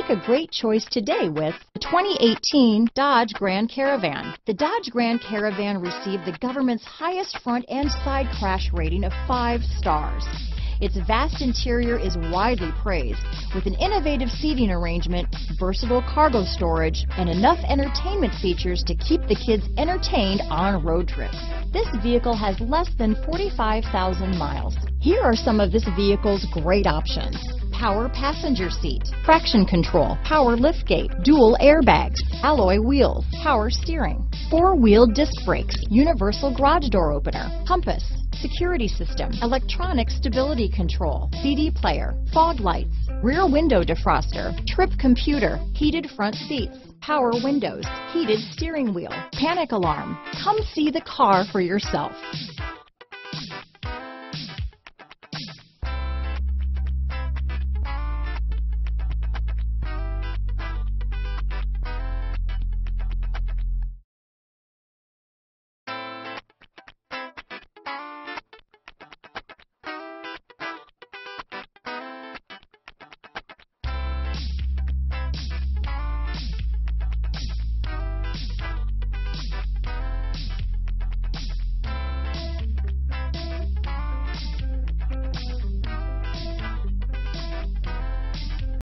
Make a great choice today with the 2018 Dodge Grand Caravan. The Dodge Grand Caravan received the government's highest front and side crash rating of 5 stars. Its vast interior is widely praised, with an innovative seating arrangement, versatile cargo storage, and enough entertainment features to keep the kids entertained on road trips. This vehicle has less than 45,000 miles. Here are some of this vehicle's great options: power passenger seat, traction control, power liftgate, dual airbags, alloy wheels, power steering, 4-wheel disc brakes, universal garage door opener, compass, security system, electronic stability control, CD player, fog lights, rear window defroster, trip computer, heated front seats, power windows, heated steering wheel, panic alarm. Come see the car for yourself.